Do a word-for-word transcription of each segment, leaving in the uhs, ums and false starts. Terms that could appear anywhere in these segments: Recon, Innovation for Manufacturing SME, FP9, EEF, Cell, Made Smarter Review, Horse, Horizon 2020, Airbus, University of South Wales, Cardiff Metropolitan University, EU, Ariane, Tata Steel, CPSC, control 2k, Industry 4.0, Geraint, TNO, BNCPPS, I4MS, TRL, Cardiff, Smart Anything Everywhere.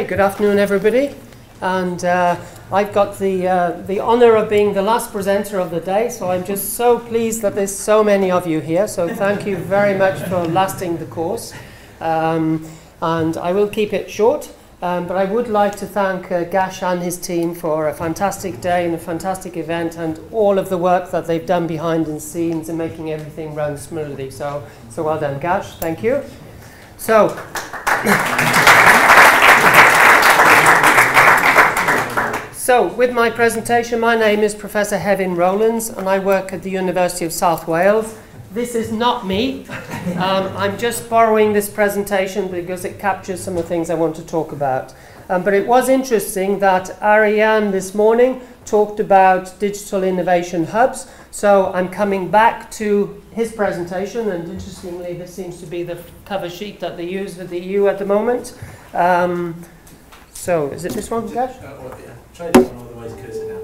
Hey, good afternoon, everybody. And uh, I've got the, uh, the honor of being the last presenter of the day, so I'm just so pleased that there's so many of you here. So thank you very much for lasting the course. Um, and I will keep it short, um, but I would like to thank uh, Gash and his team for a fantastic day and a fantastic event and all of the work that they've done behind the scenes and making everything run smoothly. So, so well done, Gash. Thank you. So. So, with my presentation, my name is Professor Kevin Rowlands, and I work at the University of South Wales. This is not me. Um, I'm just borrowing this presentation because it captures some of the things I want to talk about. Um, but it was interesting that Ariane this morning talked about digital innovation hubs. So I'm coming back to his presentation, and interestingly, this seems to be the cover sheet that they use with the E U at the moment. Um, so, is it this one, Gash? Try this one, otherwise cursor down.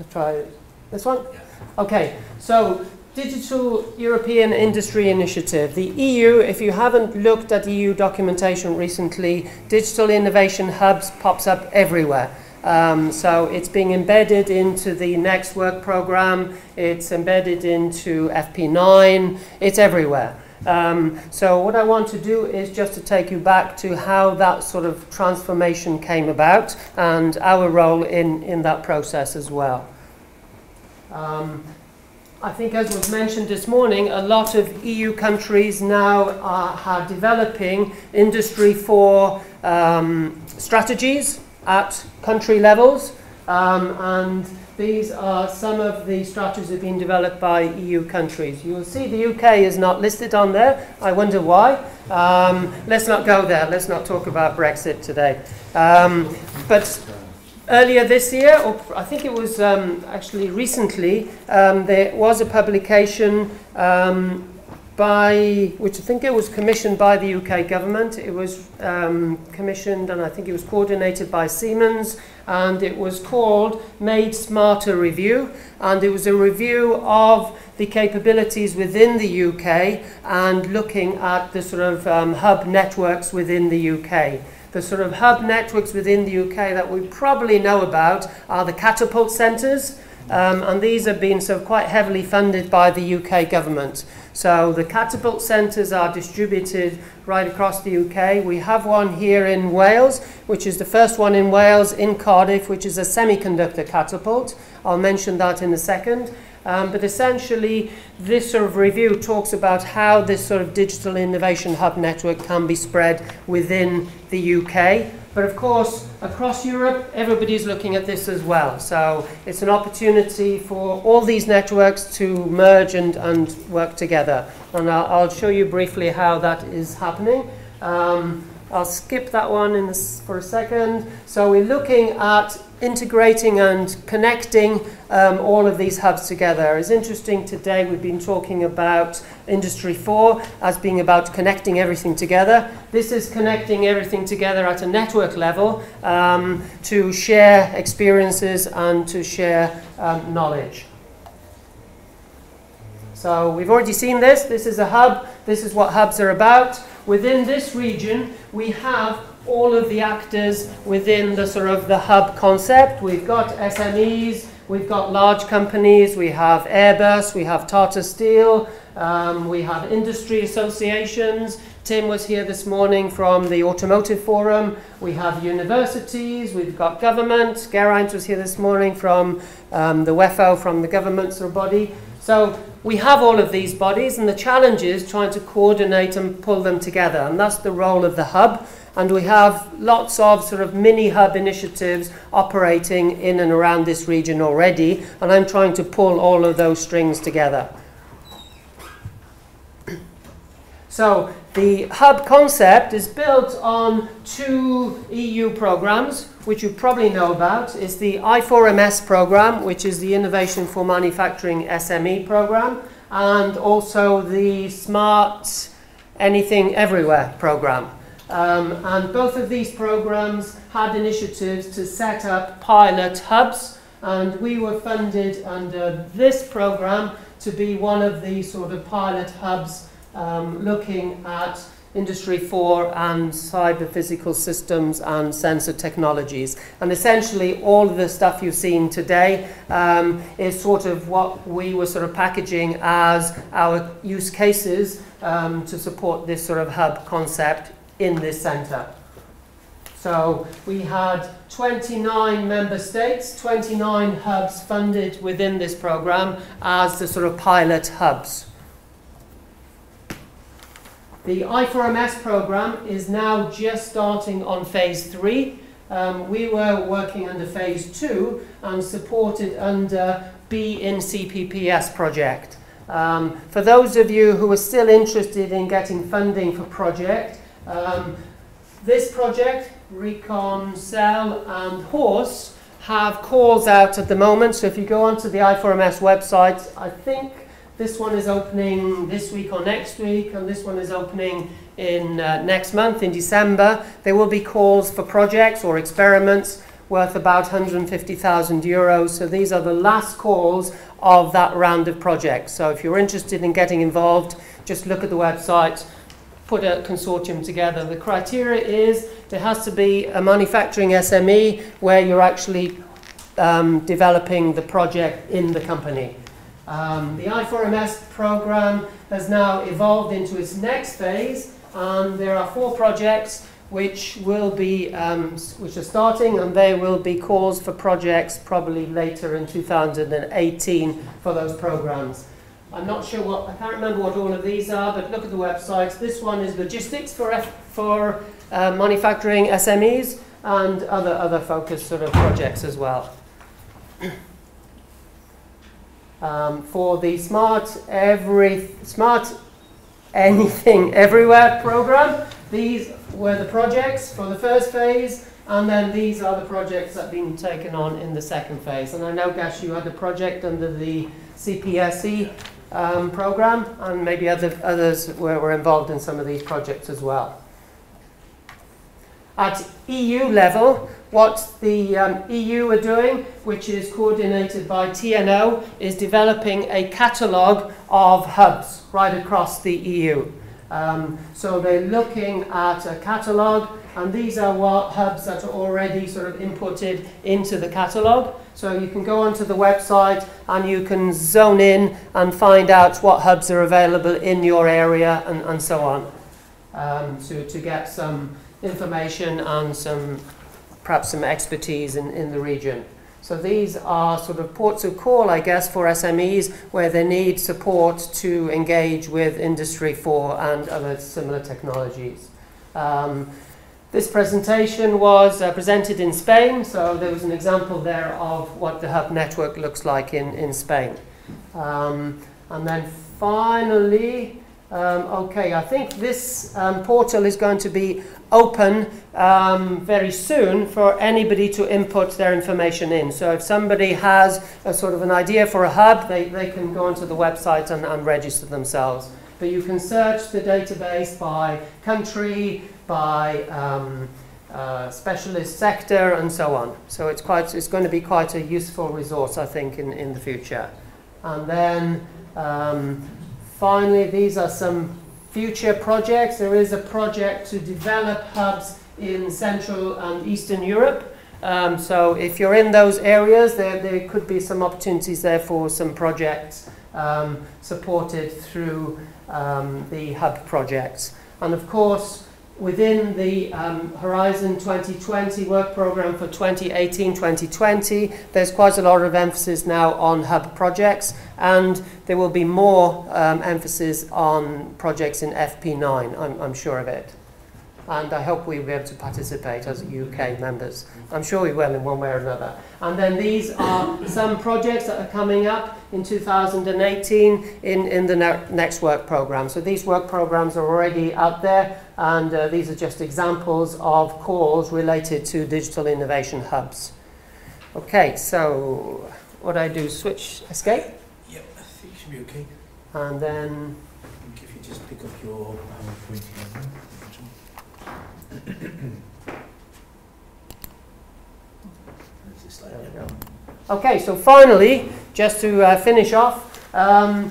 I'll try this one? Yeah. Okay, so Digital European Industry Initiative. The E U, if you haven't looked at E U documentation recently, digital innovation hubs pops up everywhere. Um, so it's being embedded into the next work programme, it's embedded into F P nine, it's everywhere. Um, so what I want to do is just to take you back to how that sort of transformation came about and our role in, in that process as well. Um, I think as was mentioned this morning, a lot of E U countries now are, are developing Industry four um, strategies at country levels, um, and these are some of the strategies that have been developed by E U countries. You will see the U K is not listed on there. I wonder why. Um, let's not go there. Let's not talk about Brexit today. Um, but earlier this year, or I think it was um, actually recently, um, there was a publication um, by, which I think it was commissioned by the U K government. It was um, commissioned and I think it was coordinated by Siemens, and it was called Made Smarter Review, and it was a review of the capabilities within the U K and looking at the sort of um, hub networks within the U K. The sort of hub networks within the U K that we probably know about are the catapult centres, um, and these have been so quite heavily funded by the U K government. So the catapult centres are distributed right across the U K. We have one here in Wales, which is the first one in Wales, in Cardiff, which is a semiconductor catapult. I'll mention that in a second. Um, but essentially, this sort of review talks about how this sort of digital innovation hub network can be spread within the U K. But of course, across Europe, everybody's looking at this as well. So it's an opportunity for all these networks to merge and, and work together. And I'll, I'll show you briefly how that is happening. Um, I'll skip that one in this for a second. So we're looking at integrating and connecting um, all of these hubs together. It's interesting today we've been talking about Industry four as being about connecting everything together. This is connecting everything together at a network level um, to share experiences and to share um, knowledge. So we've already seen this. This is a hub. This is what hubs are about. Within this region, we have all of the actors within the sort of the hub concept. We've got S M Es, we've got large companies, we have Airbus, we have Tata Steel, um, we have industry associations. Tim was here this morning from the Automotive Forum. We have universities, we've got government. Geraint was here this morning from um, the W E F O, from the government sort of body. So we have all of these bodies, and the challenge is trying to coordinate and pull them together, and that's the role of the hub. And we have lots of sort of mini hub initiatives operating in and around this region already, and I'm trying to pull all of those strings together. So the hub concept is built on two E U programs, which you probably know about. It's the I four M S program, which is the Innovation for Manufacturing S M E program, and also the Smart Anything Everywhere program. Um, and both of these programs had initiatives to set up pilot hubs, and we were funded under this program to be one of the sort of pilot hubs um, looking at Industry four and cyber physical systems and sensor technologies. And essentially all of the stuff you've seen today um, is sort of what we were sort of packaging as our use cases um, to support this sort of hub concept in this centre. So we had twenty-nine member states, twenty-nine hubs funded within this programme as the sort of pilot hubs. The I four M S programme is now just starting on phase three. Um, we were working under phase two and supported under B N C P P S project. Um, for those of you who are still interested in getting funding for project, um, this project, Recon, Cell and Horse, have calls out at the moment. So if you go onto the I four M S website, I think this one is opening this week or next week, and this one is opening in uh, next month, in December. There will be calls for projects or experiments worth about one hundred fifty thousand euros. So these are the last calls of that round of projects. So if you're interested in getting involved, just look at the website, put a consortium together. The criteria is there has to be a manufacturing S M E where you're actually um, developing the project in the company. Um, the I four M S programme has now evolved into its next phase, and there are four projects which will be um, which are starting, and they will be calls for projects probably later in two thousand eighteen for those programmes. I'm not sure what, I can't remember what all of these are, but look at the websites. This one is logistics for F, for uh, manufacturing S M Es and other other focused sort of projects as well. Um, for the Smart Every Smart Anything Everywhere program, these were the projects for the first phase, and then these are the projects that have been taken on in the second phase. And I know, Gash, you had a project under the C P S C um, program, and maybe other, others were, were involved in some of these projects as well. At E U level, what the um, E U are doing, which is coordinated by T N O, is developing a catalogue of hubs right across the E U. Um, so they're looking at a catalogue, and these are what hubs that are already sort of inputted into the catalogue. So you can go onto the website and you can zone in and find out what hubs are available in your area and, and so on, um, to, to get some information and some perhaps some expertise in, in the region. So these are sort of ports of call, I guess, for S M Es where they need support to engage with Industry four and other similar technologies. Um, this presentation was uh, presented in Spain, so there was an example there of what the hub network looks like in, in Spain. Um, and then finally, Um, okay, I think this um, portal is going to be open um, very soon for anybody to input their information in. So if somebody has a sort of an idea for a hub, they, they can go onto the website and, and register themselves. But you can search the database by country, by um, uh, specialist sector and so on. So it's, quite, it's going to be quite a useful resource, I think, in, in the future. And then Um, finally, these are some future projects. There is a project to develop hubs in Central and Eastern Europe. Um, so if you're in those areas, there, there could be some opportunities there for some projects um, supported through um, the hub projects. And of course, within the um, Horizon twenty twenty work programme for twenty eighteen twenty twenty, there's quite a lot of emphasis now on hub projects, and there will be more um, emphasis on projects in F P nine, I'm, I'm sure of it. And I hope we'll be able to participate as U K members. I'm sure we will in one way or another. And then these are some projects that are coming up in two thousand eighteen in, in the ne next work programme. So these work programmes are already out there, and uh, these are just examples of calls related to digital innovation hubs. Okay, so what do I do? Switch, escape? Yep, I think you should be okay. And then I think if you just pick up your um, point here. There we go. Okay, so finally, just to uh, finish off, um,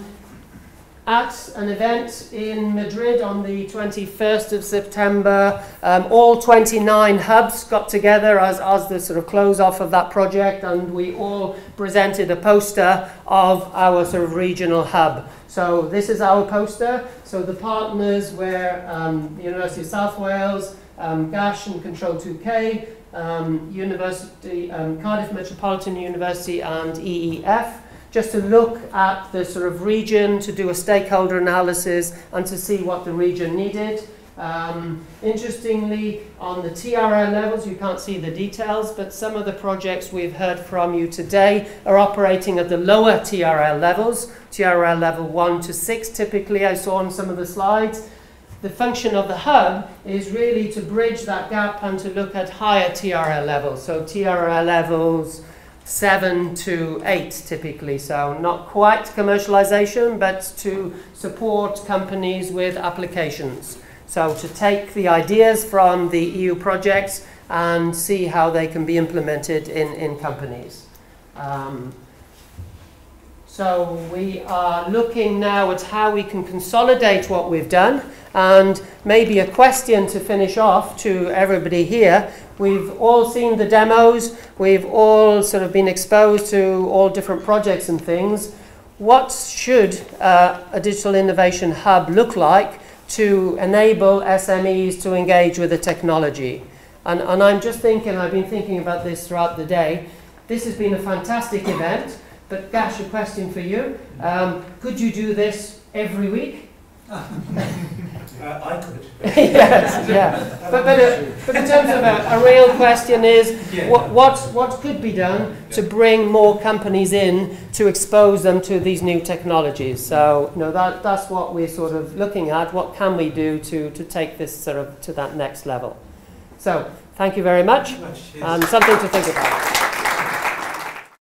at an event in Madrid on the twenty-first of September. Um, all twenty-nine hubs got together as, as the sort of close off of that project, and we all presented a poster of our sort of regional hub. So this is our poster. So the partners were um, the University of South Wales, um, G A S H and Control two K, um, University, um, Cardiff Metropolitan University and E E F. Just to look at the sort of region, to do a stakeholder analysis and to see what the region needed. Um, interestingly, on the T R L levels, you can't see the details, but some of the projects we've heard from you today are operating at the lower T R L levels, T R L level one to six typically, I saw on some of the slides. The function of the hub is really to bridge that gap and to look at higher T R L levels, so T R L levels seven to eight typically, so not quite commercialization, but to support companies with applications. So to take the ideas from the E U projects and see how they can be implemented in, in companies. Um, so we are looking now at how we can consolidate what we've done, and maybe a question to finish off to everybody here. We've all seen the demos, we've all sort of been exposed to all different projects and things. What should uh, a digital innovation hub look like to enable S M Es to engage with the technology? And, and I'm just thinking, I've been thinking about this throughout the day. This has been a fantastic event, but Gash, a question for you. Um, could you do this every week? Uh, I could. Yes, yeah. But, but, uh, but in terms of a, a real question is, yeah. what, what, what could be done yeah. to bring more companies in to expose them to these new technologies? So you know, that, that's what we're sort of looking at. What can we do to, to take this sort of to that next level? So thank you very much. Thank you very much. Um, something to think about.